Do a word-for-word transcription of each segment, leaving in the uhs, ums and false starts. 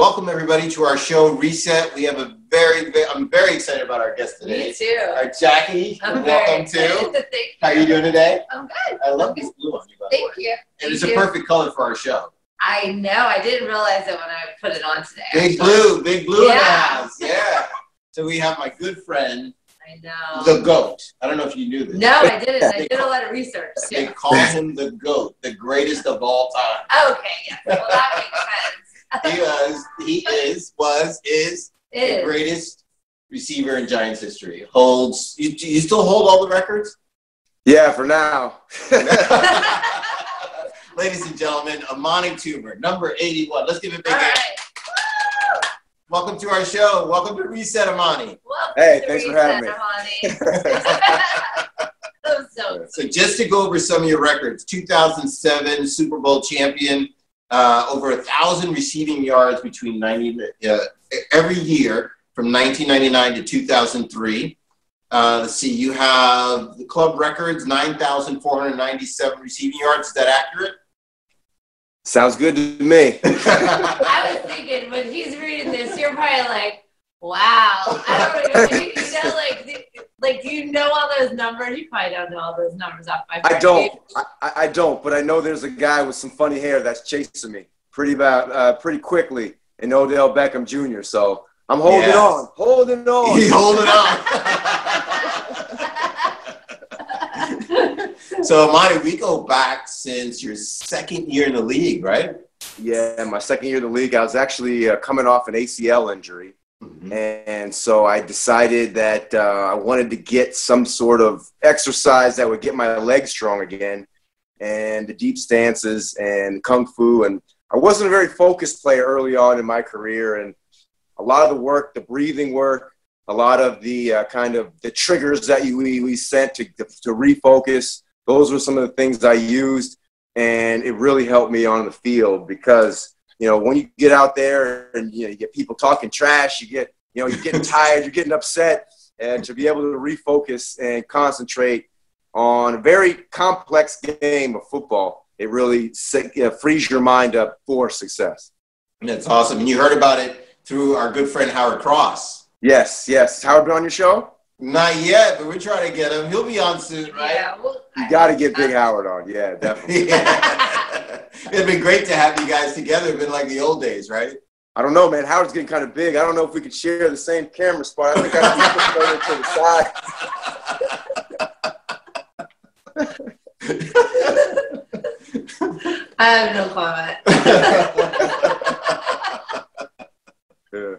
Welcome, everybody, to our show, Reset. We have a very, very I'm very excited about our guest today. Me too. Our Jacqui, I'm welcome too. To How are you doing today? I'm good. I love this blue on you, by Thank the way. You. And Thank it's you. a perfect color for our show. I know. I didn't realize it when I put it on today. Big blue. Big blue yeah. in the house. Yeah. So we have my good friend. I know. The GOAT. I don't know if you knew this. No, I didn't. I did a lot of research. They yeah. call him the GOAT, the greatest of all time. Oh, okay, yes. Well, that makes sense. he was, he is, was, is, is the greatest receiver in Giants history. Holds. You, you still hold all the records? Yeah, for now. Ladies and gentlemen, Amani Toomer, number eighty-one. Let's give it a big hand. Welcome to our show. Welcome to Reset, Amani. Welcome hey, thanks Reset, for having me. Amani. so, so just to go over some of your records, two thousand seven Super Bowl champion, uh, over one thousand receiving yards between ninety, uh, every year from nineteen ninety-nine to two thousand three. Uh, let's see, you have the club records, nine thousand four hundred ninety-seven receiving yards. Is that accurate? Sounds good to me. I was thinking when he's reading this, you're probably like, "Wow, I don't even you know like like you know all those numbers. You probably don't know all those numbers off by heart." I don't. I, I don't. But I know there's a guy with some funny hair that's chasing me pretty about uh, pretty quickly, in Odell Beckham Junior So I'm holding yes. on, holding on, He's holding on. So, Amani, we go back since your second year in the league, right? Yeah, my second year in the league. I was actually uh, coming off an A C L injury. Mm-hmm. And so I decided that uh, I wanted to get some sort of exercise that would get my legs strong again, and the deep stances and kung fu. And I wasn't a very focused player early on in my career. And a lot of the work, the breathing work, a lot of the uh, kind of the triggers that you, we, we sent to, to refocus, those were some of the things I used, and it really helped me on the field because, you know, when you get out there and you, know, you get people talking trash, you get, you know, you're getting tired, you're getting upset, and to be able to refocus and concentrate on a very complex game of football, it really you know, frees your mind up for success. That's awesome. And you heard about it through our good friend Howard Cross. Yes, yes. Has Howard been on your show? Not yet, but we're trying to get him. He'll be on soon, right? Yeah, well, you got to get Big Howard on. Yeah, definitely. yeah. It'd been great to have you guys together. It'd been like the old days, right? I don't know, man. Howard's getting kind of big. I don't know if we could share the same camera spot. I think I'd be further to the side. I have no comment.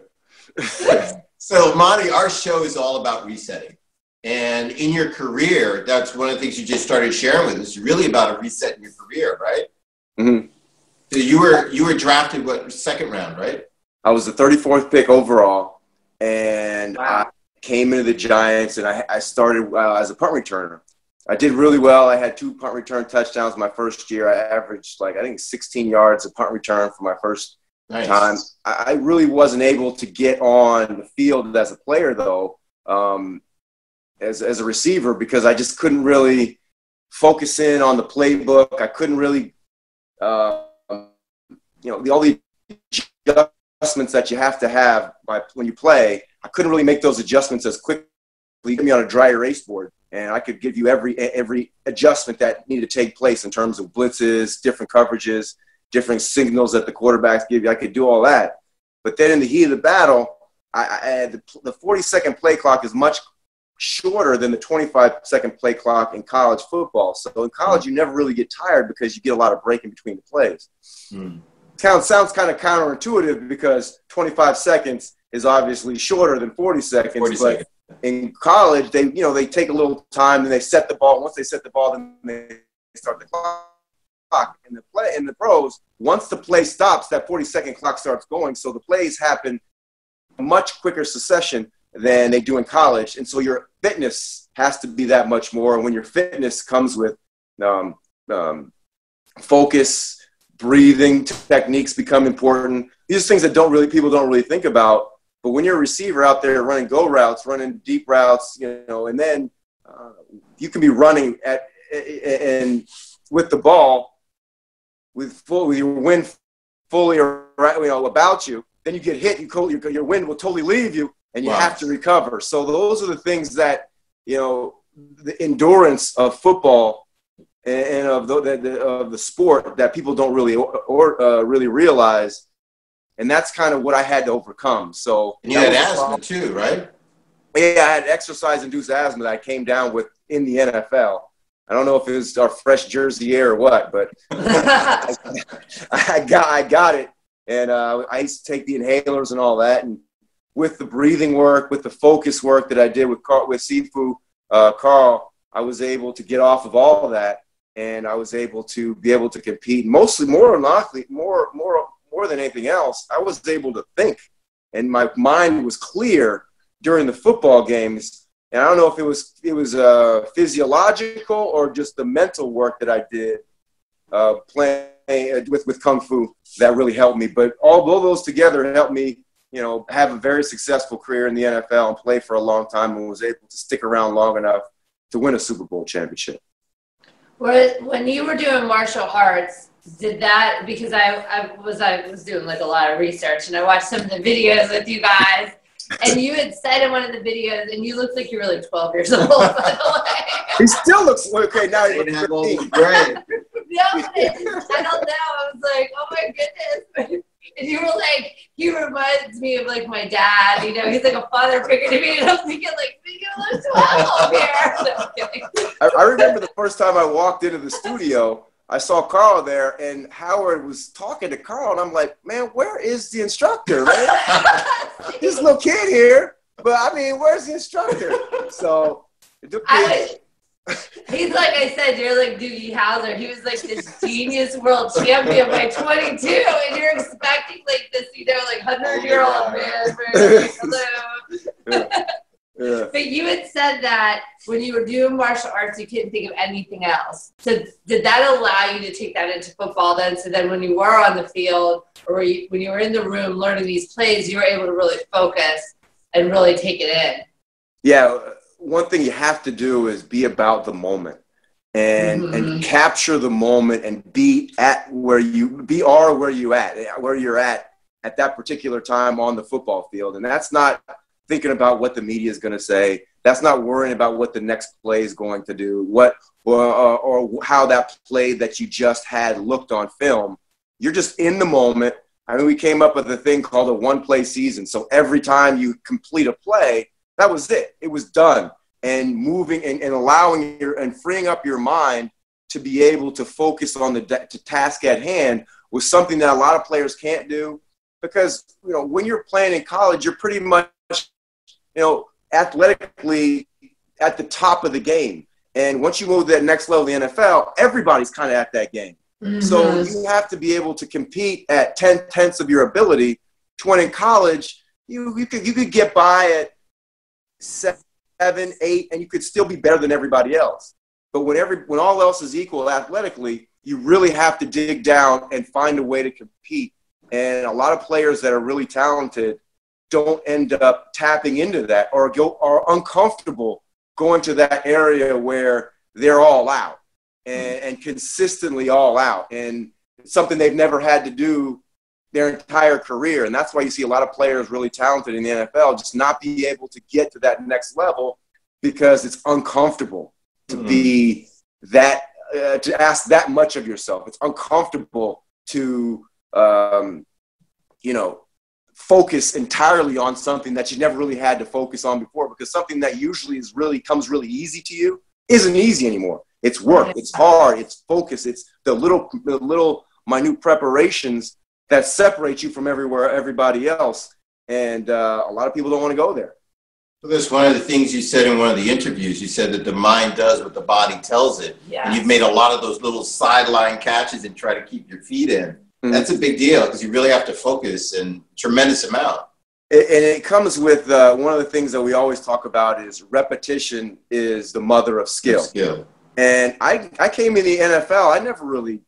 yeah. So, Amani, our show is all about resetting. And in your career, that's one of the things you just started sharing with us. It's really about a reset in your career, right? Mm-hmm. So you were you were drafted, what, second round, right? I was the thirty-fourth pick overall. And wow. I came into the Giants, and I, I started uh, as a punt returner. I did really well. I had two punt return touchdowns my first year. I averaged, like, I think sixteen yards a punt return for my first nice. time. I really wasn't able to get on the field as a player, though, um, as, as a receiver, because I just couldn't really focus in on the playbook. I couldn't really, uh, you know, the, all the adjustments that you have to have by, when you play, I couldn't really make those adjustments as quickly. You put me on a dry erase board, and I could give you every, every adjustment that needed to take place in terms of blitzes, different coverages, different signals that the quarterbacks give you. I could do all that. But then in the heat of the battle, I, I, the, the forty-second play clock is much shorter than the twenty-five-second play clock in college football. So in college, you never really get tired because you get a lot of breaking between the plays. Mm. Sounds, sounds kind of counterintuitive because twenty-five seconds is obviously shorter than forty seconds. forty but seconds. In college, they, you know, they take a little time, and they set the ball. Once they set the ball, then they start the clock. In the play, in the pros, once the play stops, that forty-second clock starts going. So the plays happen much quicker succession than they do in college, and so your fitness has to be that much more. And when your fitness comes with um, um, focus, breathing techniques become important. These are things that don't really people don't really think about. But when you're a receiver out there running go routes, running deep routes, you know, and then uh, you can be running at and with the ball. With full, with your wind fully around, you know, about you, then you get hit, you cold, your, your wind will totally leave you, and you wow. have to recover. So those are the things that, you know, the endurance of football and of the, the, of the sport that people don't really or, or uh, really realize. And that's kind of what I had to overcome. So and you had asthma too, right? Yeah, I had exercise-induced asthma that I came down with in the N F L. I don't know if it was our fresh Jersey air or what, but I, I, got, I got it. And uh, I used to take the inhalers and all that. And with the breathing work, with the focus work that I did with, Carl, with Sifu uh, Carl, I was able to get off of all of that. And I was able to be able to compete. Mostly, more likely, more, more, more than anything else, I was able to think. And my mind was clear during the football games. And I don't know if it was it was uh, physiological or just the mental work that I did uh, playing with, with Kung Fu that really helped me. But all those together helped me, you know, have a very successful career in the N F L and play for a long time, and was able to stick around long enough to win a Super Bowl championship. When you were doing martial arts, did that, because I, I was I was doing like a lot of research, and I watched some of the videos with you guys. And you had said in one of the videos, and you looked like you were like twelve years old, by the way. He still looks okay now. He didn't have all the brain. No, I don't know. I was like, oh my goodness. And you were like, he reminds me of like my dad. You know, he's like a father figure to me. And I was thinking, like, we can look twelve here. No, I, I remember the first time I walked into the studio. I saw Carl there, and Howard was talking to Carl, and I'm like, man, where is the instructor, man? This little kid here, but I mean, where's the instructor? So, I was, he's like I said, you're like Doogie Howser. He was like this genius world champion by twenty-two, and you're expecting like this, you know, like hundred-year-old man. Hello. Yeah. But you had said that when you were doing martial arts, you couldn't think of anything else. So did that allow you to take that into football then? So then when you were on the field, or you, when you were in the room learning these plays, you were able to really focus and really take it in. Yeah. One thing you have to do is be about the moment and, mm-hmm. and capture the moment and be at where you be or where you at, where you're at at that particular time on the football field. And that's not thinking about what the media is going to say. That's not worrying about what the next play is going to do, what or, or, or how that play that you just had looked on film. You're just in the moment. I mean, we came up with a thing called a one-play season. So every time you complete a play, that was it. It was done. And moving and, and allowing your and freeing up your mind to be able to focus on the to task at hand was something that a lot of players can't do because, you know, when you're playing in college, you're pretty much, you know, athletically at the top of the game. And once you move to that next level of the N F L, everybody's kind of at that game. Mm-hmm. So you have to be able to compete at ten-tenths of your ability. To when in college, you, you, could, you could get by at seven, eight, and you could still be better than everybody else. But when, every, when all else is equal athletically, you really have to dig down and find a way to compete. And a lot of players that are really talented don't end up tapping into that or go, are uncomfortable going to that area where they're all out and, and consistently all out. And it's something they've never had to do their entire career. And that's why you see a lot of players really talented in the N F L just not be able to get to that next level because it's uncomfortable to mm-hmm. be that, uh, to ask that much of yourself. It's uncomfortable to, um, you know, focus entirely on something that you never really had to focus on before, because something that usually is really comes really easy to you isn't easy anymore. It's work. It's hard. It's focus. It's the little, the little minute preparations that separate you from everywhere, everybody else. And uh, a lot of people don't want to go there. Well, that's one of the things you said in one of the interviews. You said that the mind does what the body tells it. Yeah. And you've made a lot of those little sideline catches and try to keep your feet in. That's a big deal because you really have to focus and tremendous amount. It, and it comes with uh, one of the things that we always talk about is repetition is the mother of skill. skill. And I, I came in the N F L. I never really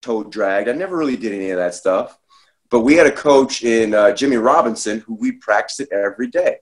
toe dragged. I never really did any of that stuff. But we had a coach in uh, Jimmy Robinson who we practiced it every day.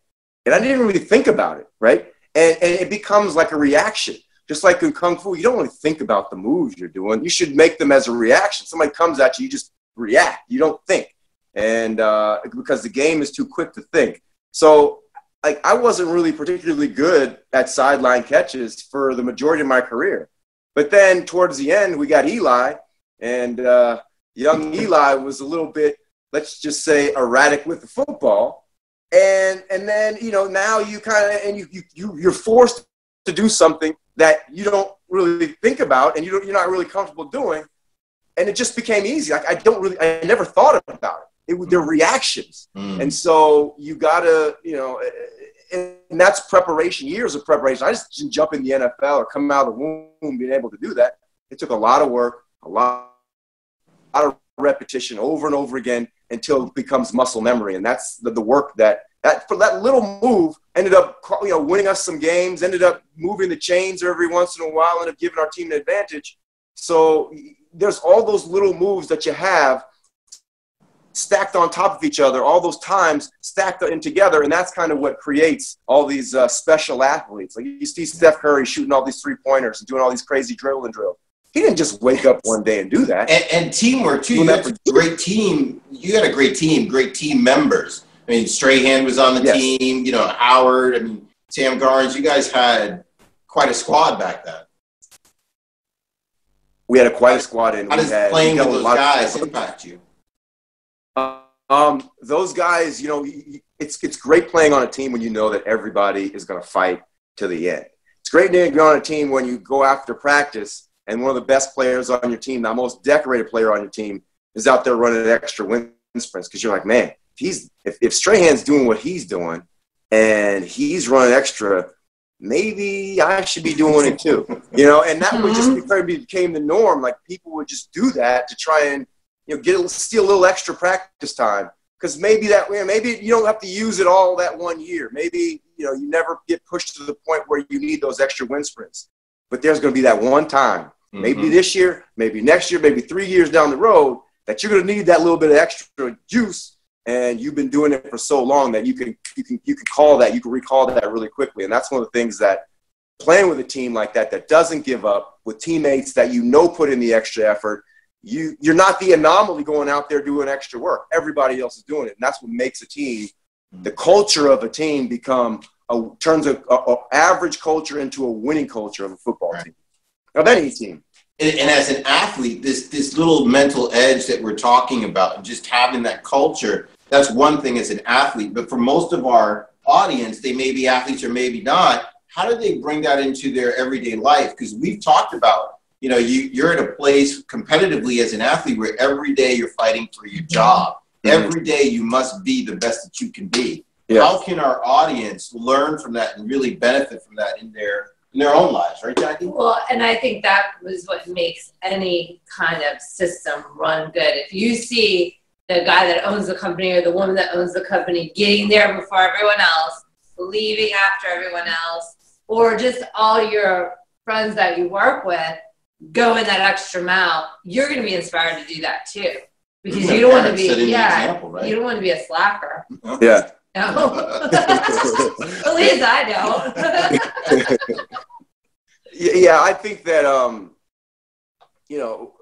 And I didn't really think about it, right? And, and it becomes like a reaction. Just like in Kung Fu, you don't really think about the moves you're doing. You should make them as a reaction. Somebody comes at you, you just react. You don't think. and uh, because the game is too quick to think. So like, I wasn't really particularly good at sideline catches for the majority of my career. But then towards the end, we got Eli, and uh, young Eli was a little bit, let's just say, erratic with the football. And, and then, you know, now you kind of, and you, you, you, you're forced to do something that you don't really think about and you don't, you're not really comfortable doing. And it just became easy. Like, I don't really, I never thought about it. It was their reactions. Mm. And so you gotta, you know, and that's preparation, years of preparation. I just didn't jump in the N F L or come out of the womb being able to do that. It took a lot of work, a lot, a lot of repetition over and over again until it becomes muscle memory. And that's the, the work that, that, for that little move ended up, you know, winning us some games, ended up moving the chains every once in a while and giving our team an advantage. So there's all those little moves that you have stacked on top of each other, all those times stacked in together. And that's kind of what creates all these uh, special athletes. Like, you see Steph Curry shooting all these three pointers and doing all these crazy drill and drills. He didn't just wake up one day and do that. And, and teamwork too. You had a great team. You had a great team, great team members. I mean, Strahan was on the yes. team, you know, Howard, I mean, Sam Garnes, you guys had quite a squad back then. We had a quite a squad. And how does had, playing with those guys impact you? Um, those guys, you know, it's, it's great playing on a team when you know that everybody is going to fight to the end. It's great being on a team when you go after practice and one of the best players on your team, the most decorated player on your team, is out there running extra wind sprints, because you're like, man, he's, if, if Strahan's doing what he's doing and he's running extra, maybe I should be doing it too. You know, and that mm-hmm. would just became the norm. Like, people would just do that to try and, you know, get a, steal a little extra practice time, because maybe that way, maybe you don't have to use it all that one year. Maybe, you know, you never get pushed to the point where you need those extra wind sprints. But there's going to be that one time, mm-hmm. maybe this year, maybe next year, maybe three years down the road, that you're going to need that little bit of extra juice. And you've been doing it for so long that you can, you can, you can call that, you can recall that really quickly. And that's one of the things that playing with a team like that, that doesn't give up, with teammates that, you know, put in the extra effort. You, you're not the anomaly going out there doing extra work. Everybody else is doing it. And that's what makes a team, the culture of a team, become a, turns a, a, a average culture into a winning culture of a football right. team, of any team. And, and as an athlete, this, this little mental edge that we're talking about, and just having that culture, that's one thing as an athlete. But for most of our audience, they may be athletes or maybe not. How do they bring that into their everyday life? Because we've talked about, you know, you, you're at a place competitively as an athlete where every day you're fighting for your job. Mm-hmm. Every day you must be the best that you can be. Yeah. How can our audience learn from that and really benefit from that in their, in their own lives, right, Jacqui? Well, and I think that was what makes any kind of system run good. If you see the guy that owns the company or the woman that owns the company getting there before everyone else, leaving after everyone else, or just all your friends that you work with going that extra mile, you're going to be inspired to do that too. Because you don't want to be, yeah, example, right? You don't want to be a slacker. Yeah. No. At least I don't. Yeah, I think that, um, you know,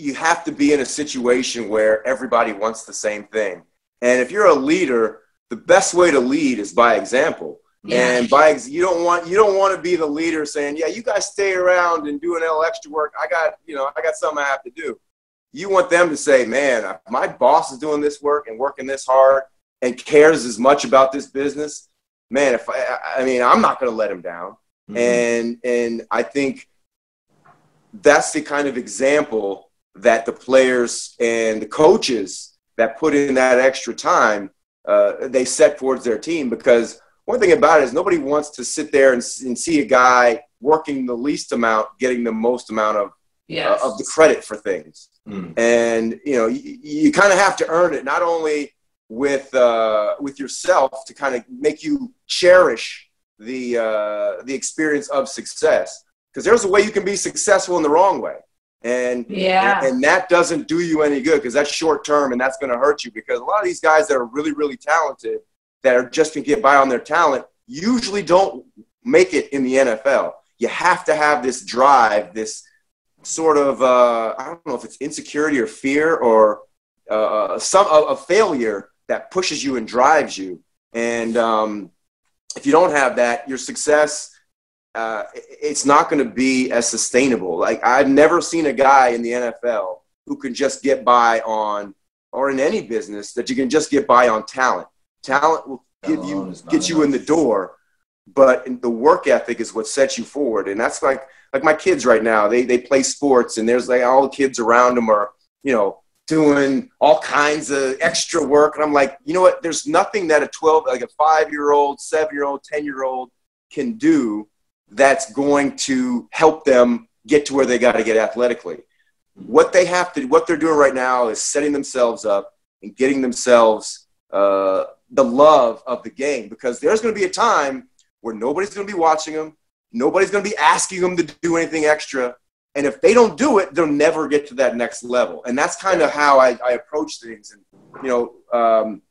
you have to be in a situation where everybody wants the same thing. And if you're a leader, the best way to lead is by example. Yeah. And by ex you don't want you don't want to be the leader saying, yeah, you guys stay around and do a little extra work. I got, you know, I got something I have to do. You want them to say, man, my boss is doing this work and working this hard and cares as much about this business. Man, if I, I mean, I'm not going to let him down. Mm-hmm. And, and I think that's the kind of example that the players and the coaches that put in that extra time, uh, they set towards their team. Because one thing about it is nobody wants to sit there and, and see a guy working the least amount, getting the most amount of, yes. uh, of the credit for things. Mm. And, you know, you, you kind of have to earn it, not only with, uh, with yourself, to kind of make you cherish the, uh, the experience of success. Because there's a way you can be successful in the wrong way. And, yeah. and and that doesn't do you any good, because that's short term and that's going to hurt you. Because a lot of these guys that are really, really talented, that are just going to get by on their talent, usually don't make it in the N F L. You have to have this drive, this sort of, uh, I don't know if it's insecurity or fear or uh, some a, a failure that pushes you and drives you. And um, if you don't have that, your success, uh, it's not going to be as sustainable. Like, I've never seen a guy in the N F L who can just get by on, or in any business, that you can just get by on talent. Talent will give you, get you in the door, but the work ethic is what sets you forward. And that's like, like my kids right now, they, they play sports, and there's like all the kids around them are, you know, doing all kinds of extra work. And I'm like, you know what? There's nothing that a twelve, like a five-year-old, seven-year-old, ten-year-old can do that's going to help them get to where they got to get athletically. What they have to, what they're doing right now is setting themselves up and getting themselves uh, the love of the game, because there's going to be a time where nobody's going to be watching them. Nobody's going to be asking them to do anything extra. And if they don't do it, they'll never get to that next level. And that's kind of how I, I approach things. And, you know, um,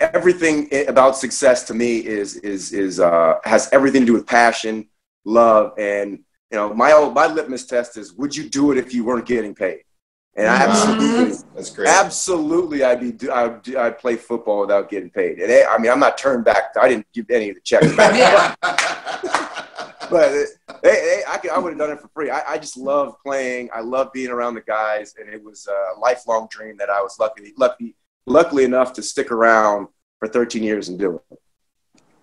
everything about success to me is, is, is, uh, has everything to do with passion, love. And, you know, my old, my litmus test is, would you do it if you weren't getting paid? And I absolutely, that's great. Absolutely, I'd be, I'd, I'd play football without getting paid. And I, I mean, I'm not turned back. I didn't give any of the checks back. But it, it, it, I, could, I would have done it for free. I, I just love playing. I love being around the guys, and it was a lifelong dream that I was lucky, lucky, luckily enough to stick around for thirteen years and do it.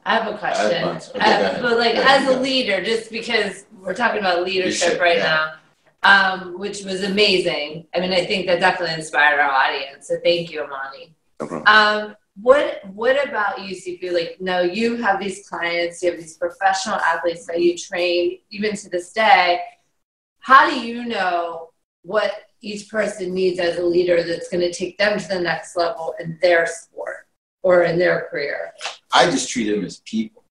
I have a question, okay, uh, but like as a leader, just because we're talking about leadership should, right yeah. now, um, which was amazing. I mean, I think that definitely inspired our audience. So thank you, Amani. No problem. Um, what What about you, Sifu? Like, no, you have these clients, you have these professional athletes that you train, even to this day. How do you know what each person needs as a leader that's going to take them to the next level in their sport or in their career? I just treat them as people.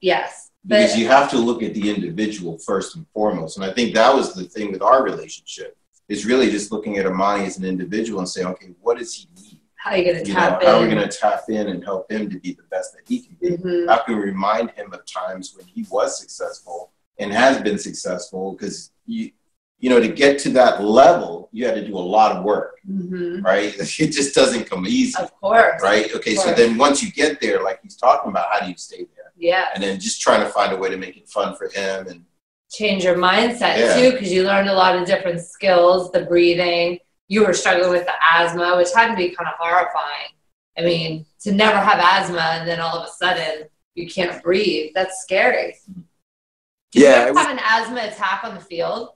Yes. Because you have to look at the individual first and foremost. And I think that was the thing with our relationship, is really just looking at Amani as an individual and saying, okay, what does he need? How are you going to tap in? How are we going to tap in and help him to be the best that he can be? Mm-hmm. How can we remind him of times when he was successful and has been successful? Because, you, you know, to get to that level, you had to do a lot of work, mm-hmm. right? It just doesn't come easy. Of course. Right? Okay, so then once you get there, like he's talking about, how do you stay there? Yeah. And then just trying to find a way to make it fun for him. And change your mindset, yeah. too, because you learned a lot of different skills, the breathing. You were struggling with the asthma, which had to be kind of horrifying. I mean, to never have asthma and then all of a sudden you can't breathe. That's scary. Did yeah, you ever was, have an asthma attack on the field?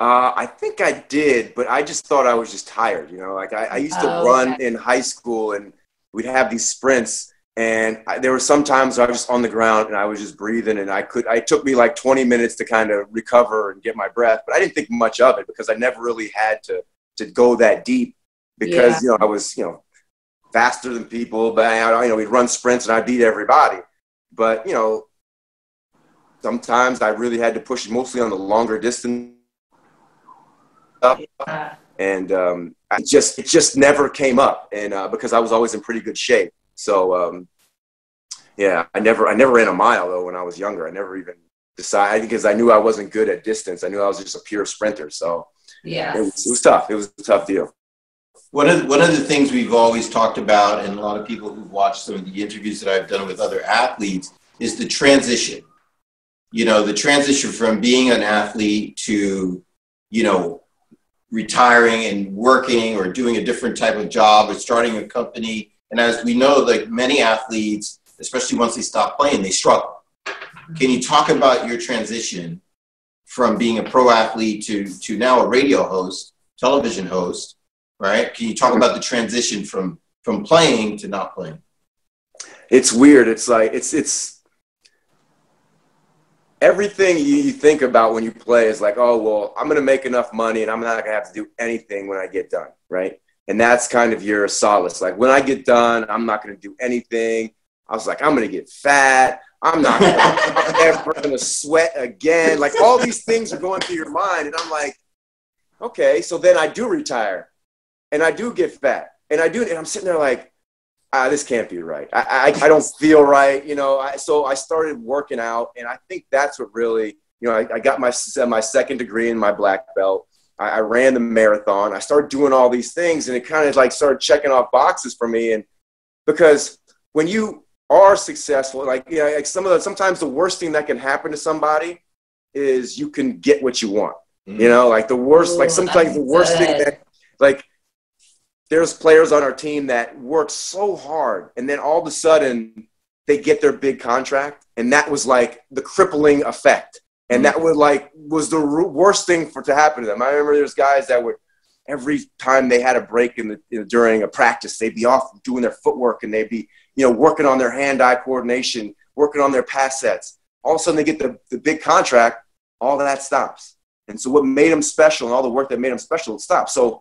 Uh, I think I did, but I just thought I was just tired. You know, like I, I used to oh, run okay. in high school, and we'd have these sprints, and I, there were some times I was just on the ground and I was just breathing, and I could, I took me like twenty minutes to kind of recover and get my breath, but I didn't think much of it because I never really had to, to go that deep, because yeah. you know I was you know faster than people, but I, you know we'd run sprints and I beat everybody. But you know sometimes I really had to push, mostly on the longer distance stuff, yeah. and um, I just it just never came up, and uh, because I was always in pretty good shape. So um, yeah, I never I never ran a mile though when I was younger. I never even decided, because I knew I wasn't good at distance. I knew I was just a pure sprinter. So. Yeah, it was, it was tough. It was a tough deal. One of, one of the things we've always talked about, and a lot of people who've watched some of the interviews that I've done with other athletes, is the transition. You know, the transition from being an athlete to, you know, retiring and working or doing a different type of job or starting a company. And as we know, like many athletes, especially once they stop playing, they struggle. Can you talk about your transition from being a pro athlete to, to now a radio host, television host, right? Can you talk about the transition from, from playing to not playing? It's weird. It's like, it's, it's everything you think about when you play is like, oh, well, I'm going to make enough money and I'm not going to have to do anything when I get done. Right. And that's kind of your solace. Like, when I get done, I'm not going to do anything. I was like, I'm going to get fat. I'm not ever going to sweat again. Like, all these things are going through your mind. And I'm like, okay, so then I do retire and I do get fat and I do. And I'm sitting there like, ah, this can't be right. I, I, I don't feel right. You know, I, so I started working out, and I think that's what really, you know, I, I got my, my second degree in my black belt. I, I ran the marathon. I started doing all these things, and it kind of like started checking off boxes for me. And because when you are successful, like, you know, like some of the, sometimes the worst thing that can happen to somebody is you can get what you want. Mm-hmm. You know, like the worst, Ooh, like sometimes the worst thing that, like, there's players on our team that work so hard, and then all of a sudden they get their big contract, and that was like the crippling effect. And that was like was the worst thing for to happen to them. I remember there's guys that would, every time they had a break in the you know, during a practice, they'd be off doing their footwork, and they'd be you know working on their hand-eye coordination, working on their pass sets. All of a sudden, they get the the big contract. All of that stops. And so, what made them special, and all the work that made them special, stops. So,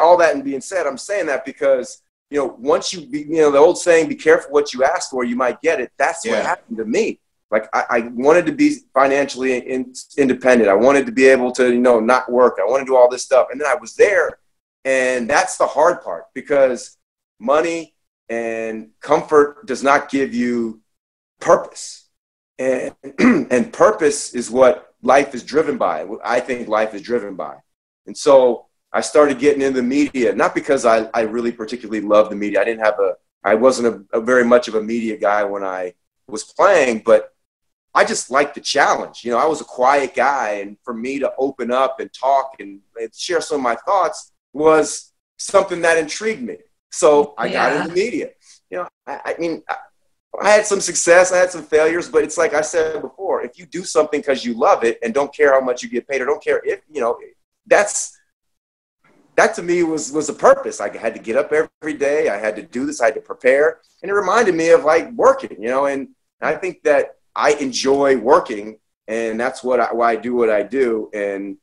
all that being said, I'm saying that because you know once you be, you know the old saying, "Be careful what you ask for; you might get it." That's yeah. what happened to me. Like I, I wanted to be financially in, independent. I wanted to be able to, you know, not work. I wanted to do all this stuff. And then I was there. And that's the hard part, because money and comfort does not give you purpose. And, and purpose is what life is driven by. I think life is driven by. And so I started getting into the media, not because I, I really particularly loved the media. I didn't have a, I wasn't a, a very much of a media guy when I was playing, but I just liked the challenge. You know, I was a quiet guy, and for me to open up and talk and share some of my thoughts was something that intrigued me. So I yeah. got into media. You know, I, I mean, I, I had some success, I had some failures, but it's like I said before, if you do something because you love it and don't care how much you get paid or don't care if, you know, that's, that to me was, was a purpose. I had to get up every day. I had to do this. I had to prepare. And it reminded me of like working, you know, and I think that I enjoy working, and that's what I, why I do what I do. And,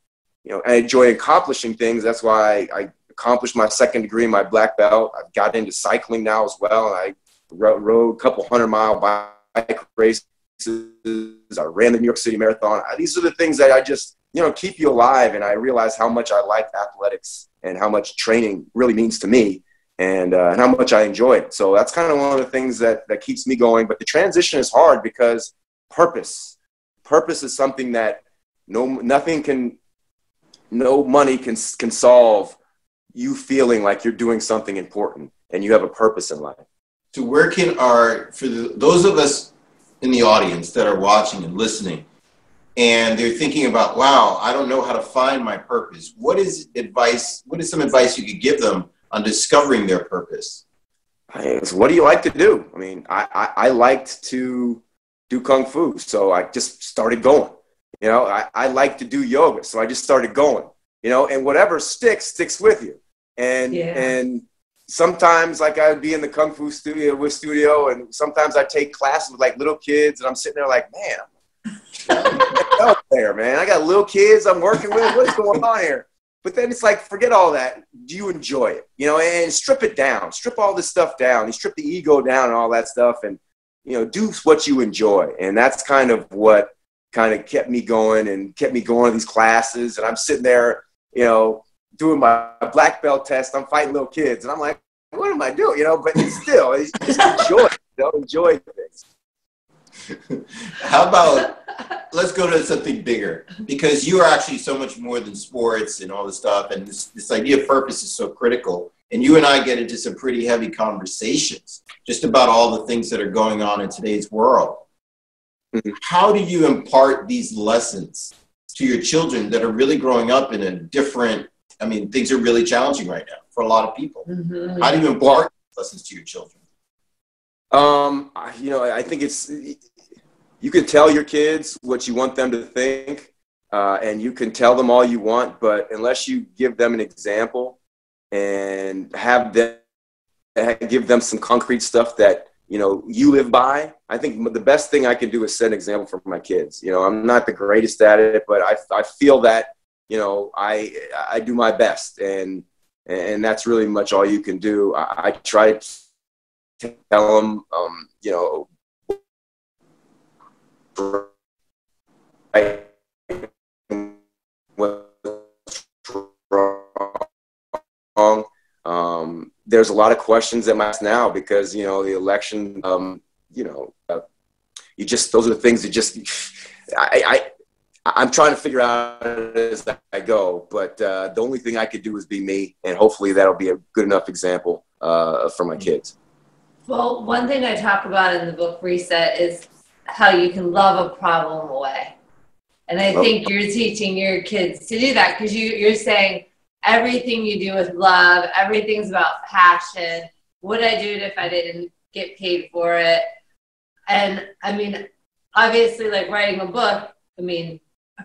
you know, I enjoy accomplishing things. That's why I, I accomplished my second degree, my black belt. I've got into cycling now as well. And I rode, rode a couple hundred mile bike races. I ran the New York City Marathon. These are the things that I just, you know, keep you alive. And I realized how much I liked athletics and how much training really means to me. And, uh, and how much I enjoy it. So that's kind of one of the things that, that keeps me going. But the transition is hard because purpose. Purpose is something that no nothing can, no money can, can solve you feeling like you're doing something important and you have a purpose in life. So where can our, for the, those of us in the audience that are watching and listening, and they're thinking about, wow, I don't know how to find my purpose. What is advice, what is some advice you could give them on discovering their purpose? What do you like to do? I mean, I, I, I liked to do Kung Fu, so I just started going. You know, I, I like to do yoga, so I just started going. You know, and whatever sticks, sticks with you. And yeah. and sometimes, like, I'd be in the Kung Fu studio, with studio, and sometimes I take classes with, like, little kids, and I'm sitting there like, man, I'm out there, man. I got little kids I'm working with. What is going on here? But then it's like, forget all that. Do you enjoy it? You know, and strip it down. Strip all this stuff down. You strip the ego down and all that stuff, and, you know, do what you enjoy. And that's kind of what kind of kept me going and kept me going to these classes. And I'm sitting there, you know, doing my black belt test. I'm fighting little kids. And I'm like, what am I doing? You know, but it's still, it's just enjoy it. You know, enjoy things. How about... let's go to something bigger, because you are actually so much more than sports and all this stuff. And this, this idea of purpose is so critical. And you and I get into some pretty heavy conversations just about all the things that are going on in today's world. Mm-hmm. How do you impart these lessons to your children that are really growing up in a different, I mean, things are really challenging right now for a lot of people. Mm-hmm. How do you impart these lessons to your children? Um, you know, I think it's, you can tell your kids what you want them to think, uh, and you can tell them all you want, but unless you give them an example and have them give them some concrete stuff that, you know, you live by, I think the best thing I can do is set an example for my kids. You know, I'm not the greatest at it, but I, I feel that, you know, I, I do my best, and, and that's really much all you can do. I, I try to tell them, um, you know, right what's wrong. Um, there's a lot of questions that matter now because, you know, the election, um, you know, uh, you just, those are the things that just, I, I, I'm trying to figure out as I go. But uh, the only thing I could do is be me, and hopefully that'll be a good enough example uh, for my kids. Well, one thing I talk about in the book Reset is how you can love a problem away. And I love think it. You're teaching your kids to do that, because you, you're saying everything you do with love, everything's about passion. Would I do it if I didn't get paid for it? And I mean, obviously, like writing a book, I mean,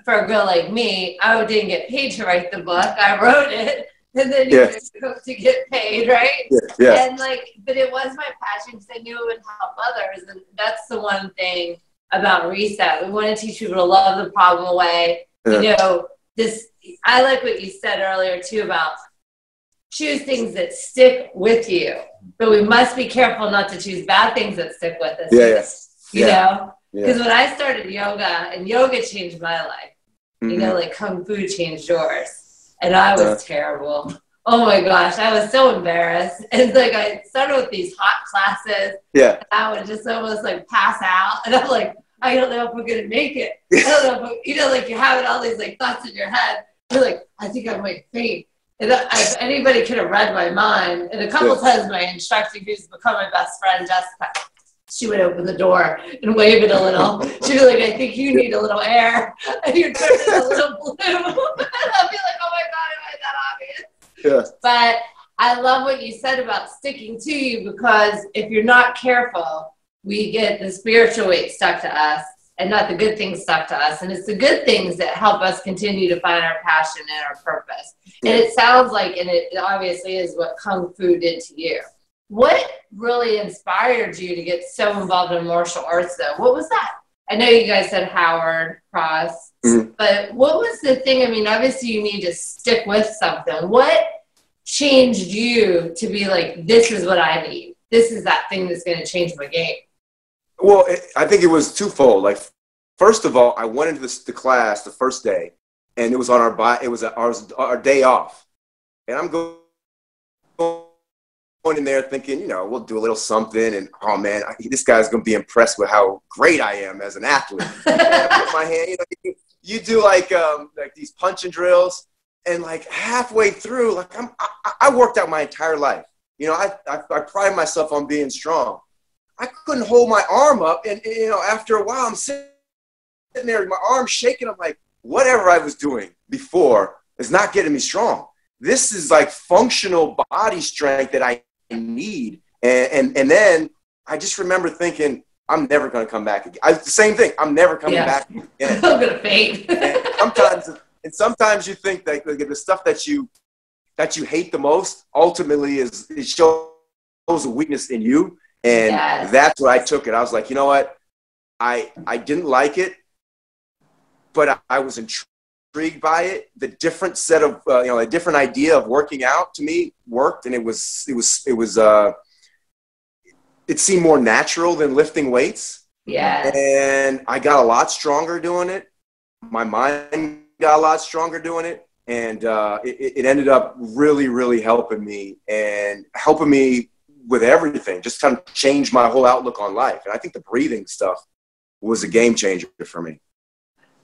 for a girl like me, I didn't get paid to write the book. I wrote it, and then yes. you hope to get paid, right? Yes. Yes. And like, but it was my passion because I knew it would help others, and that's the one thing about Reset. We want to teach people to love the problem away. Yeah. You know, this. I like what you said earlier too about choose things that stick with you, but we must be careful not to choose bad things that stick with us. Yeah. Yes. You yeah. know. Because yeah. when I started yoga, and yoga changed my life, mm-hmm. you know, like Kung Fu changed yours. And I was uh, terrible. Oh, my gosh. I was so embarrassed. It's like I started with these hot classes. Yeah. And I would just almost, like, pass out. And I'm like, I don't know if we're going to make it. I don't know if you know, like, you're having all these, like, thoughts in your head. You're like, I think I might faint. And I, if anybody could have read my mind. And a couple yeah. times my instructor, who's become my best friend, Jessica, she would open the door and wave it a little. She'd be like, I think you need a little air. And you're turning a little blue. And I'd be like, oh, my God, am I that obvious? Yeah. But I love what you said about sticking to you, because if you're not careful, we get the spiritual weight stuck to us and not the good things stuck to us. And it's the good things that help us continue to find our passion and our purpose. Yeah. And it sounds like, and it obviously is what Kung Fu did to you. What really inspired you to get so involved in martial arts, though? What was that? I know you guys said Howard Cross, mm-hmm. but what was the thing? I mean, obviously you need to stick with something. What changed you to be like, this is what I need? This is that thing that's going to change my game? Well, it, I think it was twofold. Like, first of all, I went into the, the class the first day, and it was on our, it was a, our, our day off. And I'm going. going in there thinking, you know, we'll do a little something, and oh man, I, this guy's gonna be impressed with how great I am as an athlete. I put my hand, you know, you, you do like um, like these punching drills, and like halfway through, like I'm, I, I worked out my entire life. You know, I, I I pride myself on being strong. I couldn't hold my arm up, and, and you know, after a while, I'm sitting there, my arm shaking. I'm like, whatever I was doing before is not getting me strong. This is like functional body strength that I need. And, and and then I just remember thinking, I'm never going to come back again. I, same thing. I'm never coming yeah. back again. I'm going to faint. and sometimes, and sometimes you think that the stuff that you that you hate the most ultimately is it shows a weakness in you. And yes. that's what I took it. I was like, you know what? I I didn't like it, but I, I was intrigued. Intrigued by it. The different set of uh, you know, a different idea of working out to me worked, and it was it was it was uh, it seemed more natural than lifting weights. Yeah. And I got a lot stronger doing it. My mind got a lot stronger doing it, and uh, it, it ended up really, really helping me and helping me with everything. Just kind of changed my whole outlook on life, and I think the breathing stuff was a game changer for me.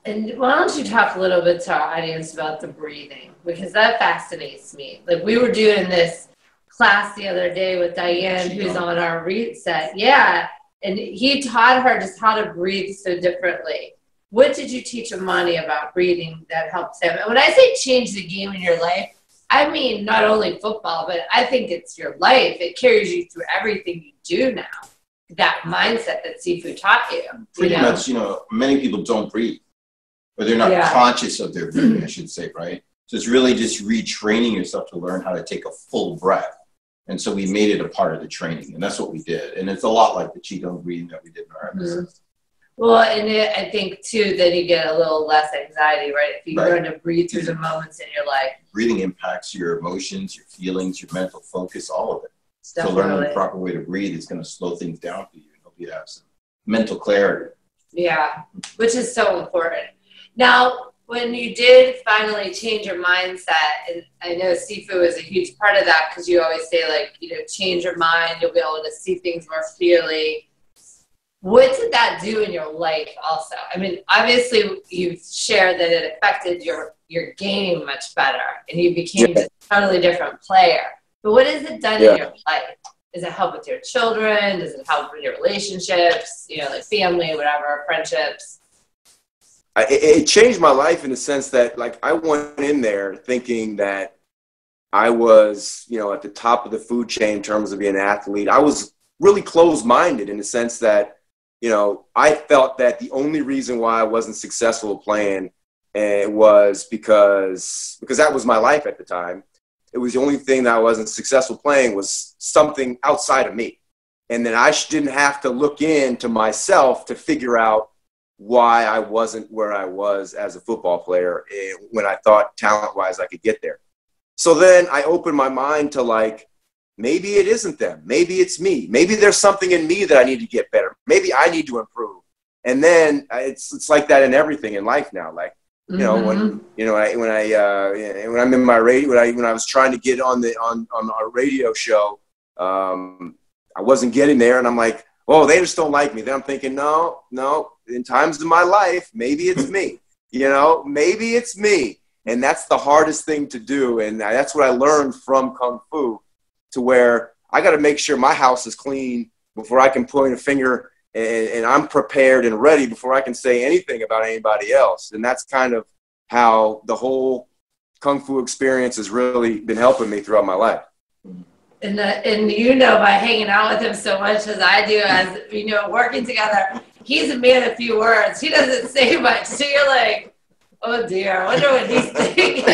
And why don't you talk a little bit to our audience about the breathing? Because that fascinates me. Like, we were doing this class the other day with Diane, who's on our Reset. Yeah. And he taught her just how to breathe so differently. What did you teach Amani about breathing that helps him? And when I say change the game in your life, I mean not only football, but I think it's your life. It carries you through everything you do now. That mindset that Sifu taught you. Pretty you know? much, you know, many people don't breathe. Or they're not yeah. conscious of their breathing, I should say, right? So it's really just retraining yourself to learn how to take a full breath. And so we made it a part of the training, and that's what we did. And it's a lot like the Qigong breathing that we did in our episodes. Mm-hmm. Well, and it, I think, too, then you get a little less anxiety, right? If you right. learn to breathe through the moments in your life. Breathing impacts your emotions, your feelings, your mental focus, all of it. Definitely. So learning the proper way to breathe is going to slow things down for you and help you have some mental clarity. Yeah, which is so important. Now, when you did finally change your mindset, and I know Sifu is a huge part of that, because you always say, like, you know, change your mind, you'll be able to see things more clearly. What did that do in your life also? I mean, obviously you've shared that it affected your, your game much better and you became yeah. a totally different player. But what has it done yeah. in your life? Does it help with your children? Does it help with your relationships, you know, like family, whatever, friendships? I, it, it changed my life in the sense that, like, I went in there thinking that I was, you know, at the top of the food chain in terms of being an athlete. I was really closed-minded in the sense that, you know, I felt that the only reason why I wasn't successful playing uh, was because, because that was my life at the time. It was the only thing that I wasn't successful playing was something outside of me. And then I didn't have to look into myself to figure out why I wasn't where I was as a football player when I thought talent-wise I could get there. So then I opened my mind to, like, maybe it isn't them. Maybe it's me. Maybe there's something in me that I need to get better. Maybe I need to improve. And then it's, it's like that in everything in life now. Like, you know, mm-hmm. when, you know, I, when I, uh, when I'm in my radio, when I, when I was trying to get on the, on, on our radio show, um, I wasn't getting there and I'm like, oh, they just don't like me. Then I'm thinking, no, no, in times of my life, maybe it's me, you know, maybe it's me. And that's the hardest thing to do. And that's what I learned from Kung Fu, to where I got to make sure my house is clean before I can point a finger and, and I'm prepared and ready before I can say anything about anybody else. And that's kind of how the whole Kung Fu experience has really been helping me throughout my life. And, the, and you know, by hanging out with him so much as I do, as you know, working together, he's a man of few words. He doesn't say much. So you're like, oh dear, I wonder what he's thinking.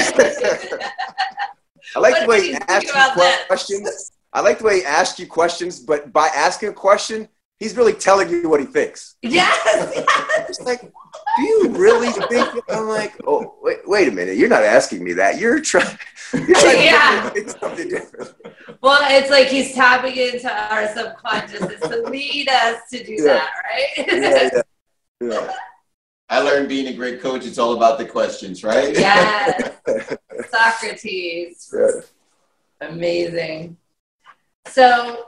I like what the way he asks you questions. That? I like the way he asks you questions, but by asking a question, he's really telling you what he thinks. Yes, yes. It's like, do you really think? I'm like, oh, wait, wait a minute. You're not asking me that. You're trying. You're trying yeah. to think something different. Well, it's like he's tapping into our subconscious to lead us to do yeah. that, right? yeah, yeah, yeah. I learned being a great coach, it's all about the questions, right? Yes. Socrates. Yeah. Amazing. So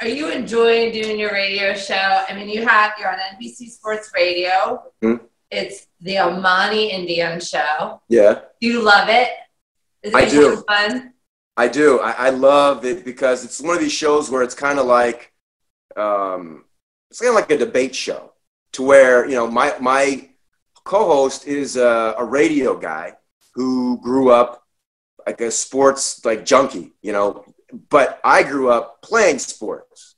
are you enjoying doing your radio show? I mean, you have, you're on N B C Sports Radio. Mm-hmm. It's the Amani Indian Show. Yeah. Do you love it? Is it I do. Fun? I do. I, I love it because it's one of these shows where it's kind of like, um, it's kind of like a debate show. To where, you know, my, my co-host is a, a radio guy who grew up like a sports like junkie, you know, but I grew up playing sports.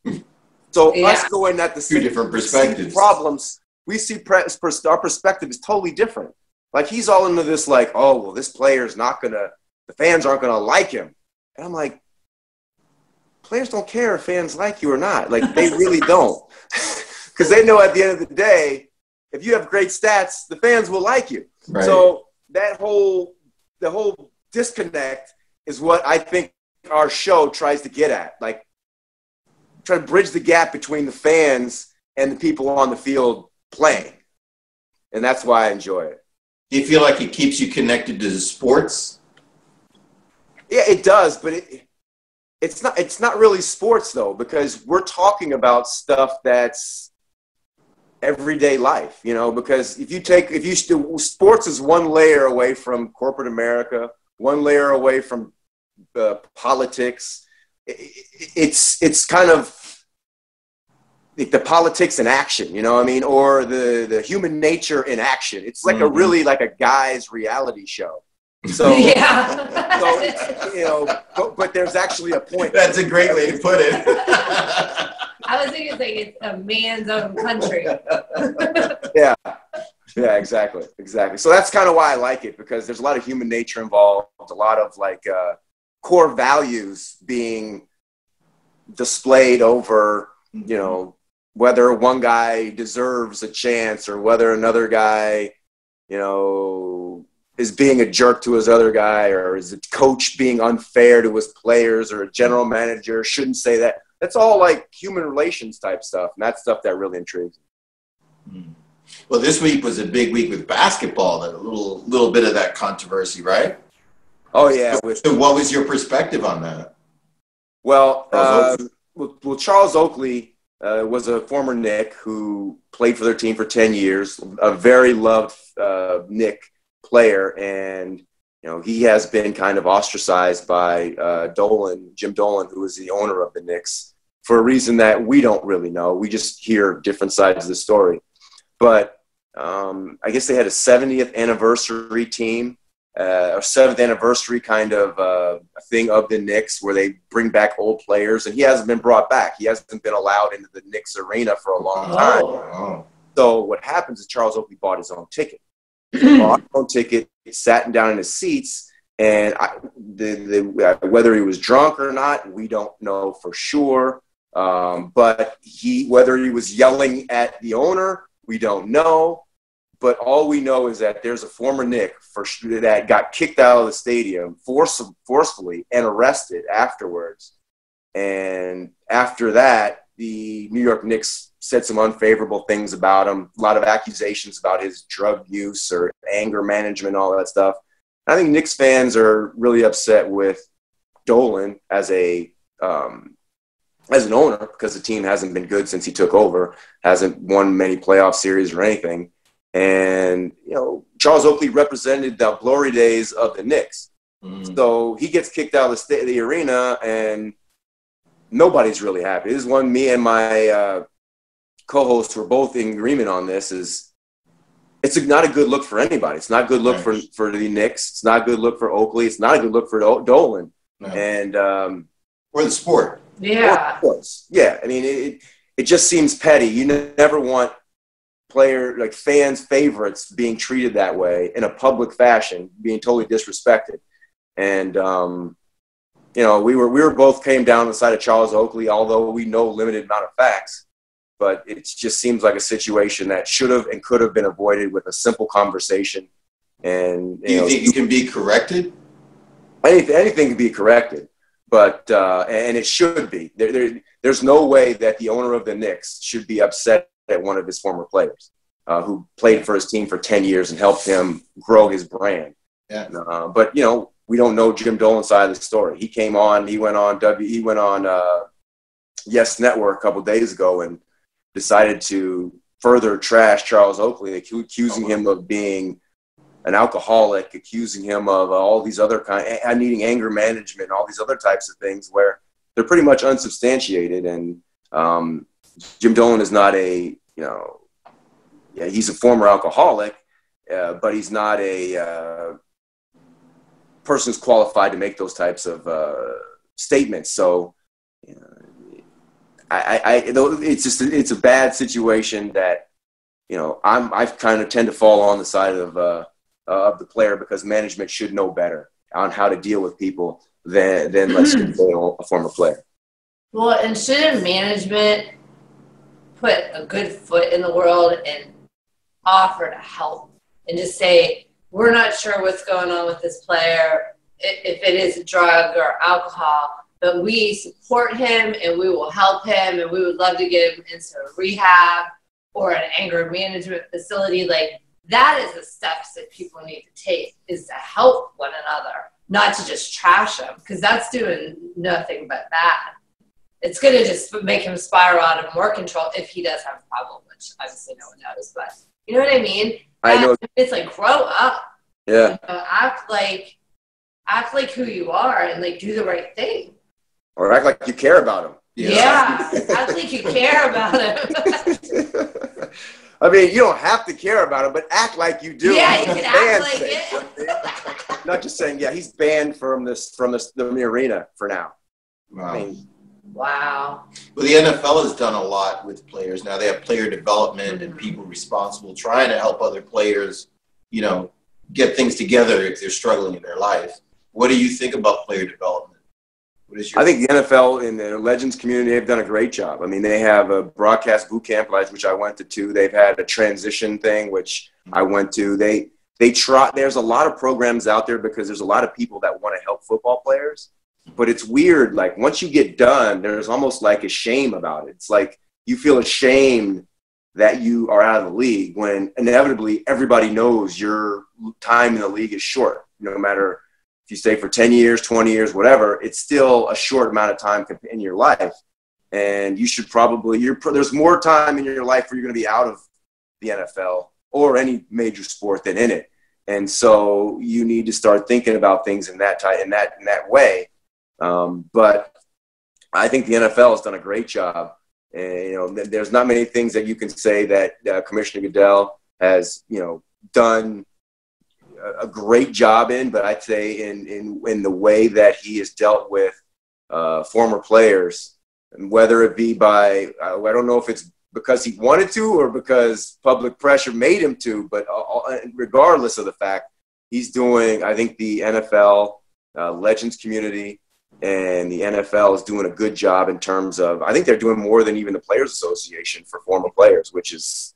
So yeah. us going at the two different perspectives, problems, we see pre our perspective is totally different. Like he's all into this like, oh, well, this player's not going to, the fans aren't going to like him. And I'm like, players don't care if fans like you or not. Like they really don't. Because they know at the end of the day, if you have great stats, the fans will like you. Right. So that whole, the whole disconnect is what I think our show tries to get at. Like, try to bridge the gap between the fans and the people on the field playing. And that's why I enjoy it. Do you feel like it keeps you connected to the sports? Yeah, it does. But it, it's not, it's not really sports, though, because we're talking about stuff that's everyday life, you know, because if you take, if you still, sports is one layer away from corporate America, one layer away from uh, politics. It, it's, it's kind of like the politics in action, you know what I mean? Or the, the human nature in action. It's like mm-hmm. a really like a guy's reality show. So, yeah. so it's, you know, but, but there's actually a point. That's a great way to put it. I was thinking it's like it's a man's own country. yeah. Yeah, exactly. Exactly. So that's kind of why I like it, because there's a lot of human nature involved, a lot of like uh, core values being displayed over, you know, whether one guy deserves a chance or whether another guy, you know, is being a jerk to his other guy, or is a coach being unfair to his players, or a general manager shouldn't say that. That's all like human relations type stuff. And that's stuff that really intrigues me. Well, this week was a big week with basketball, that a little, little bit of that controversy, right? Oh yeah. With, so what was your perspective on that? Well, uh, well, well, Charles Oakley uh, was a former Nick who played for their team for ten years, a very loved uh, Nick player. And, you know, he has been kind of ostracized by uh, Dolan, Jim Dolan, who is the owner of the Knicks, for a reason that we don't really know. We just hear different sides of the story. But um, I guess they had a seventieth anniversary team, uh, or seventh anniversary kind of uh, thing of the Knicks, where they bring back old players. And he hasn't been brought back. He hasn't been allowed into the Knicks arena for a long time. Oh. So what happens is Charles Oakley bought his own ticket. He bought his own ticket, sat down in his seats, and I, the, the, whether he was drunk or not, we don't know for sure. Um, but he, whether he was yelling at the owner, we don't know. But all we know is that there's a former Nick for that got kicked out of the stadium force, forcefully and arrested afterwards. And after that, the New York Knicks said some unfavorable things about him, a lot of accusations about his drug use or anger management, all that stuff. And I think Knicks fans are really upset with Dolan as a um, as an owner, because the team hasn't been good since he took over, hasn't won many playoff series or anything. And, you know, Charles Oakley represented the glory days of the Knicks. Mm. So he gets kicked out of the, sta- the arena, and nobody's really happy. This is one me and my uh, co-hosts were both in agreement on this, is it's not a good look for anybody. It's not a good look right. for, for the Knicks. It's not a good look for Oakley. It's not a good look for Do- Dolan. No. And um, or the sport. Yeah. Yeah. I mean, it it just seems petty. You never want player, like fans' favorites being treated that way in a public fashion, being totally disrespected. And, um, you know, we were, we were both came down the side of Charles Oakley, although we know limited amount of facts, but it just seems like a situation that should have and could have been avoided with a simple conversation. And you, you know, think it can be corrected? Anything, anything can be corrected. But uh, and it should be. There, there, there's no way that the owner of the Knicks should be upset at one of his former players uh, who played for his team for ten years and helped him grow his brand. Yeah. Uh, but, you know, we don't know Jim Dolan's side of the story. He came on, he went on W, he went on uh, Yes Network a couple of days ago and decided to further trash Charles Oakley, accusing him of being an alcoholic, accusing him of all these other kind, needing anger management, all these other types of things where they're pretty much unsubstantiated. And um, Jim Dolan is not a, you know, yeah, he's a former alcoholic, uh, but he's not a uh, person who's qualified to make those types of uh, statements. So you know, I, I, it's just, it's a bad situation that, you know, I'm, I've kind of tend to fall on the side of, uh, of the player, because management should know better on how to deal with people than, than let's say a former player. Well, and shouldn't management put a good foot in the world and offer to help and just say, we're not sure what's going on with this player, if it is a drug or alcohol, but we support him and we will help him and we would love to get him into rehab or an anger management facility. Like, that is the steps that people need to take, is to help one another, not to just trash them, because that's doing nothing but bad. It's going to just make him spiral out of more control if he does have a problem, which obviously no one knows, but you know what I mean? I know. It's like, grow up. Yeah. You know, act like, act like who you are and like do the right thing. Or act like you care about him. Yeah. yeah act like you care about him. I mean, you don't have to care about it, but act like you do. Yeah, you can act like it. Not just saying, yeah, he's banned from this from this the arena for now. Wow. I mean, wow. Well, the N F L has done a lot with players now. They have player development and people responsible trying to help other players, you know, get things together if they're struggling in their life. What do you think about player development? I think the N F L and the Legends community have done a great job. I mean, they have a broadcast boot camp, which I went to too. They've had a transition thing, which I went to. They they try. There's a lot of programs out there because there's a lot of people that want to help football players. But it's weird. Like, once you get done, there's almost like a shame about it. It's like you feel ashamed that you are out of the league when inevitably everybody knows your time in the league is short, no matter if you stay for ten years, twenty years, whatever, it's still a short amount of time in your life. and you should probably, you're, there's more time in your life where you're going to be out of the N F L or any major sport than in it. And so you need to start thinking about things in that type, in that, in that way. Um, but I think the N F L has done a great job. And, you know, there's not many things that you can say that uh, Commissioner Goodell has, you know, done a great job in, but I'd say in, in, in the way that he has dealt with uh, former players, and whether it be by, I don't know if it's because he wanted to or because public pressure made him to, but all, regardless of the fact, he's doing, I think the N F L uh, legends community and the N F L is doing a good job in terms of, I think they're doing more than even the Players Association for former players, which is,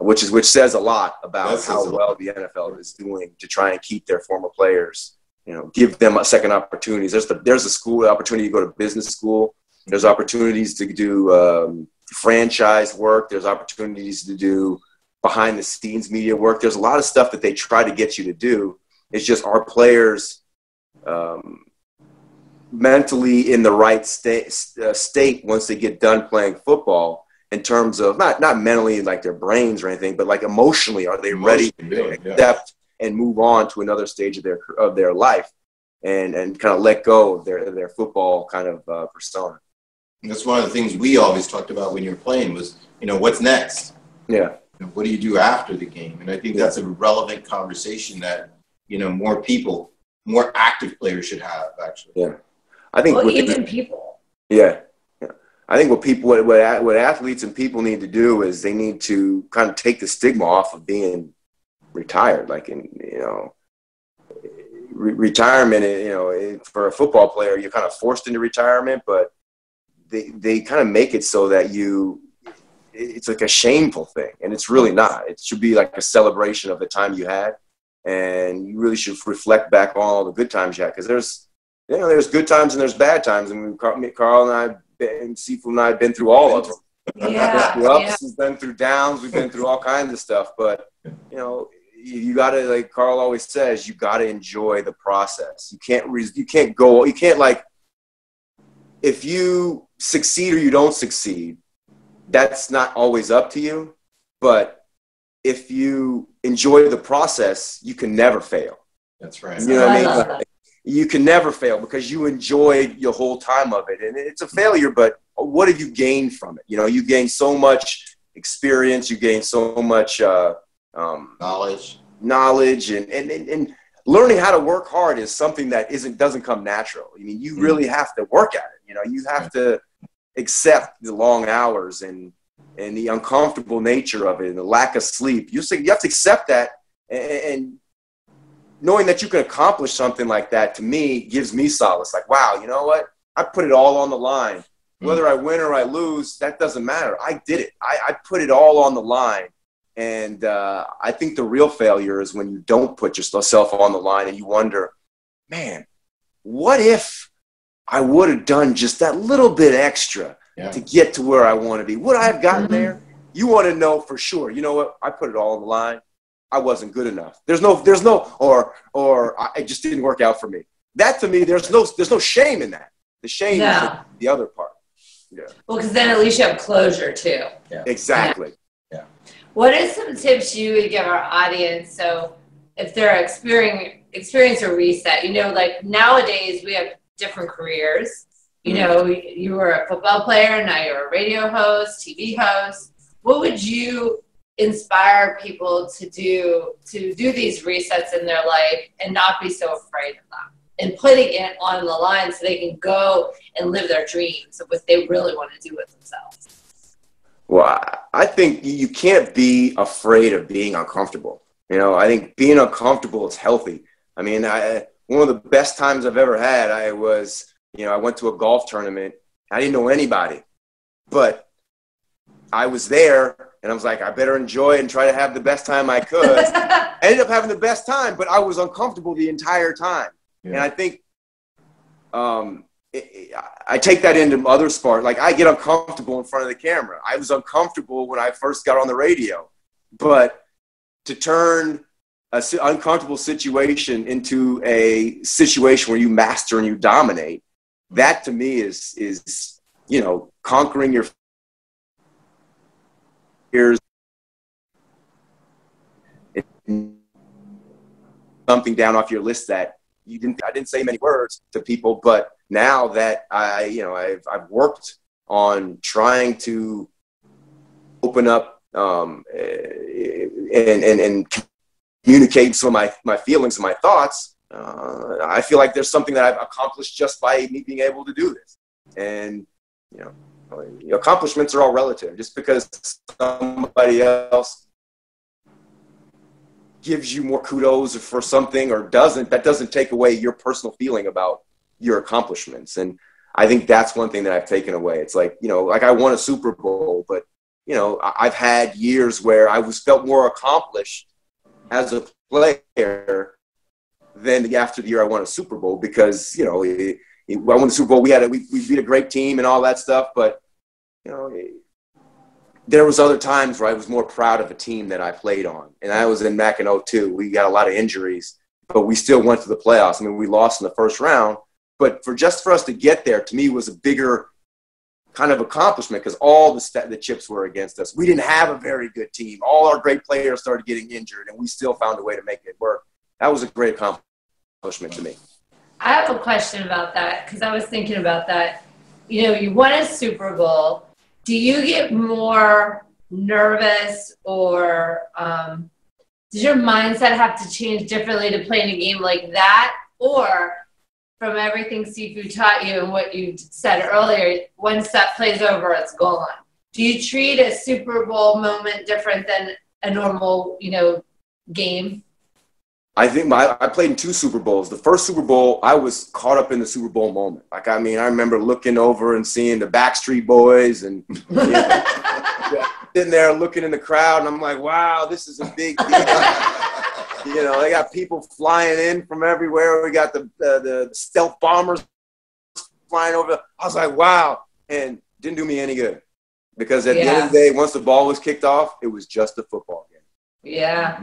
which is, which says a lot about how well the N F L is doing to try and keep their former players, you know, give them a second opportunities. There's the, there's a school opportunity to go to business school. There's opportunities to do um, franchise work. There's opportunities to do behind the scenes media work. There's a lot of stuff that they try to get you to do. It's just our players um, mentally in the right state, uh, state once they get done playing football, in terms of not, not mentally like their brains or anything, but like emotionally, are they emotionally ready to accept yeah. and move on to another stage of their, of their life and, and kind of let go of their, their football kind of uh, persona. And that's one of the things we always talked about when you're playing was, you know, what's next? Yeah. You know, what do you do after the game? And I think that's a relevant conversation that, you know, more people, more active players should have actually. Yeah. I think well, even people. Yeah. I think what people, what, what, what athletes and people need to do is they need to kind of take the stigma off of being retired. Like, in, you know, re retirement, you know, for a football player, you're kind of forced into retirement, but they, they kind of make it so that you, it's like a shameful thing. And it's really not. It should be like a celebration of the time you had. And you really should reflect back on all the good times you had. Because there's, you know, there's good times and there's bad times. I mean, Carl and I, and Sifu and I have been through all of them. Yeah, we've been through ups, yeah. we've been through downs, we've been through all kinds of stuff. But, you know, you, you got to, like Carl always says, you got to enjoy the process. You can't, re you can't go, you can't like, if you succeed or you don't succeed, that's not always up to you. But if you enjoy the process, you can never fail. That's right. You know what I mean? You can never fail because you enjoyed your whole time of it. And it's a failure, but what have you gained from it? You know, you gain so much experience. You gain so much uh, um, knowledge, knowledge and, and, and, and learning how to work hard is something that isn't, doesn't come natural. I mean, you really have to work at it. You know, you have to accept the long hours and, and the uncomfortable nature of it and the lack of sleep. You have to accept that and, and knowing that you can accomplish something like that, to me, gives me solace. Like, wow, you know what? I put it all on the line. Whether I win or I lose, that doesn't matter. I did it. I, I put it all on the line. And uh, I think the real failure is when you don't put yourself on the line and you wonder, man, what if I would have done just that little bit extra yeah. to get to where I want to be? Would I have gotten mm-hmm. there? You want to know for sure. You know what? I put it all on the line. I wasn't good enough. There's no, there's no, or, or I just didn't work out for me. That to me, there's no, there's no shame in that. The shame no. is the, the other part. Yeah. Well, cause then at least you have closure too. Yeah. Exactly. Yeah. yeah. What are some tips you would give our audience? So if they're experiencing, experience a reset, you know, like nowadays we have different careers, you mm-hmm. know, you were a football player. Now you're a radio host, T V host. What would you inspire people to do to do these resets in their life and not be so afraid of them and putting it on the line so they can go and live their dreams of what they really want to do with themselves? Well, I think you can't be afraid of being uncomfortable. You know, I think being uncomfortable is healthy. I mean, I, one of the best times I've ever had, I was, you know, I went to a golf tournament. I didn't know anybody, but I was there. And I was like, I better enjoy it and try to have the best time I could. I ended up having the best time, but I was uncomfortable the entire time. Yeah. And I think um, it, it, I take that into other sport. Like I get uncomfortable in front of the camera. I was uncomfortable when I first got on the radio. But to turn an si uncomfortable situation into a situation where you master and you dominate, that to me is, is you know, conquering your fears, something down off your list that you didn't, I didn't say many words to people, but now that I, you know, I've, I've worked on trying to open up um, and, and, and communicate some of my, my feelings and my thoughts, uh, I feel like there's something that I've accomplished just by me being able to do this. And, you know, accomplishments are all relative. Just because somebody else gives you more kudos for something or doesn't, that doesn't take away your personal feeling about your accomplishments. And I think that's one thing that I've taken away. It's like, you know, like I won a Super Bowl, but, you know, I've had years where I was felt more accomplished as a player than after the year I won a Super Bowl, because, you know, it, I won the Super Bowl. We had a, we, we beat a great team and all that stuff, but you know, it, there was other times where I was more proud of a team that I played on. And I was in Mackinac too. We got a lot of injuries, but we still went to the playoffs. I mean, we lost in the first round, but for just for us to get there, to me, was a bigger kind of accomplishment because all the st- the chips were against us. We didn't have a very good team. All our great players started getting injured, and we still found a way to make it work. That was a great accomplishment to me. I have a question about that, because I was thinking about that. You know, you won a Super Bowl. Do you get more nervous, or um, does your mindset have to change differently to playing a game like that? Or from everything Sifu taught you and what you said earlier, once that plays over, it's gone. Do you treat a Super Bowl moment different than a normal, you know, game? I think my, I played in two Super Bowls. The first Super Bowl, I was caught up in the Super Bowl moment. Like, I mean, I remember looking over and seeing the Backstreet Boys and you know, sitting there looking in the crowd, and I'm like, wow, this is a big deal. You know, they got people flying in from everywhere. We got the, uh, the stealth bombers flying over. I was like, wow. And didn't do me any good. Because at yeah. the end of the day, once the ball was kicked off, it was just a football game. Yeah.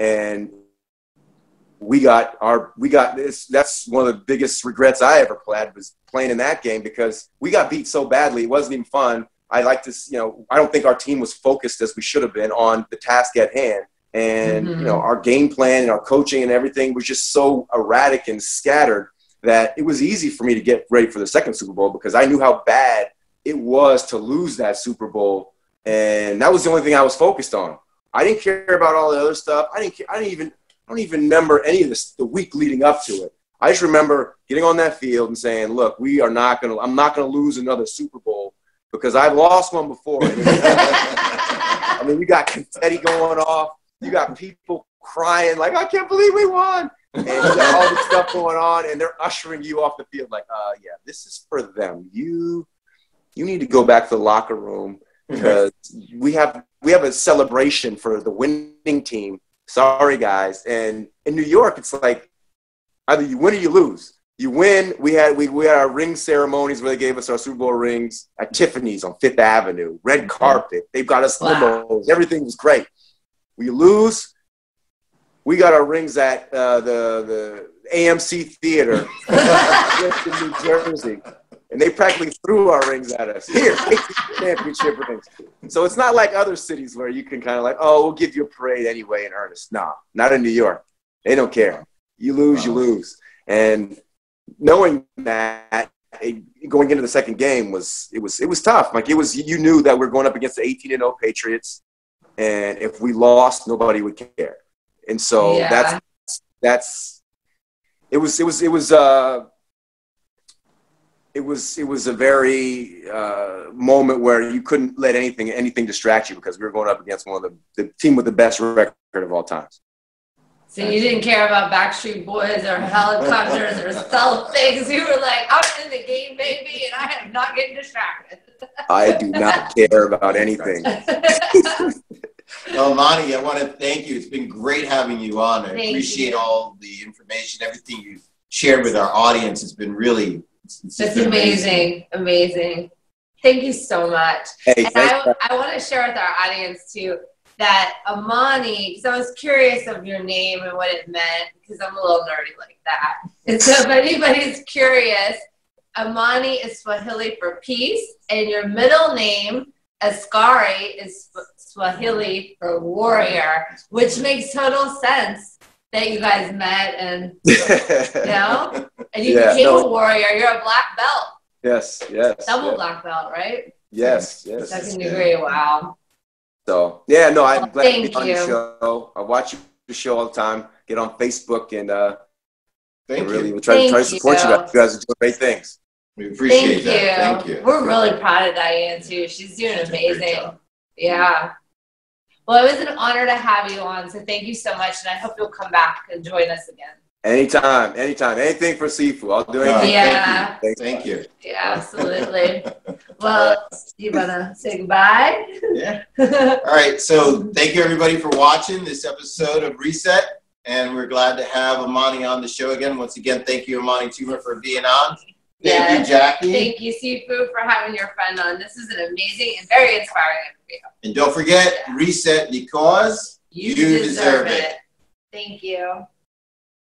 And we got our, we got this, that's one of the biggest regrets I ever had was playing in that game, because we got beat so badly. It wasn't even fun. I like to, you know, I don't think our team was focused as we should have been on the task at hand. And, mm-hmm. you know, our game plan and our coaching and everything was just so erratic and scattered that it was easy for me to get ready for the second Super Bowl, because I knew how bad it was to lose that Super Bowl. And that was the only thing I was focused on. I didn't care about all the other stuff. I didn't. Care, I didn't even. I don't even remember any of this, the week leading up to it. I just remember getting on that field and saying, "Look, we are not gonna. I'm not gonna lose another Super Bowl, because I've lost one before." I mean, you got confetti going off. You got people crying like, "I can't believe we won!" And you got all this stuff going on, and they're ushering you off the field like, "Uh, yeah, this is for them. You, you need to go back to the locker room." Because we have we have a celebration for the winning team. Sorry, guys. And in New York, it's like either you win or you lose. You win. We had we, we had our ring ceremonies where they gave us our Super Bowl rings at Tiffany's on Fifth Avenue, red carpet. They've got us wow. limos. Everything was great. We lose. We got our rings at uh, the the A M C Theater in New Jersey. And they practically threw our rings at us. Here, take the championship rings. So it's not like other cities where you can kind of like, oh, we'll give you a parade anyway in earnest. Nah, not in New York. They don't care. You lose, you lose. And knowing that it, going into the second game was it was it was tough. Like it was, you knew that we we're going up against the eighteen and oh Patriots, and if we lost, nobody would care. And so yeah. that's that's it was it was it was uh. It was it was a very uh, moment where you couldn't let anything anything distract you, because we were going up against one of the, the team with the best record of all times. So you didn't care about Backstreet Boys or helicopters or stealth things. You were like, I'm in the game, baby, and I am not getting distracted. I do not care about anything. Well, Amani, I want to thank you. It's been great having you on. I thank appreciate you. all the information, everything you've shared with our audience. It's been really That's amazing. Amazing. Thank you so much. Hey, and I, I want to share with our audience, too, that Amani, because I was curious of your name and what it meant, because I'm a little nerdy like that. And so if anybody's curious, Amani is Swahili for peace, and your middle name, Askari, is Swahili for warrior, which makes total sense that you guys met and, you know, and you yeah, became no. a warrior. You're a black belt. Yes, yes. Double yeah. black belt, right? Yes, yes. Second yes, degree, yeah. wow. So, yeah, no, I'm well, glad to be on you. the show. I watch your show all the time. Get on Facebook and uh, thank really you. We'll try, thank try to support you. you guys. You guys are doing great things. We appreciate that. Thank you. Thank you. We're really proud of Diane, too. She's doing She's amazing. Doing yeah. Well, it was an honor to have you on, so thank you so much, and I hope you'll come back and join us again. Anytime, anytime. Anything for Sifu. I'll do anything. Yeah. Thank you. Thank you. Yeah, absolutely. Well, you want to say goodbye? Yeah. All right. So thank you, everybody, for watching this episode of Reset, and we're glad to have Amani on the show again. Once again, thank you, Amani Toomer, for being on. Thank yes. you, Jacqui. Thank you, Sifu, for having your friend on. This is an amazing and very inspiring interview. And don't forget, yeah. reset because you, you deserve, deserve it. it. Thank you.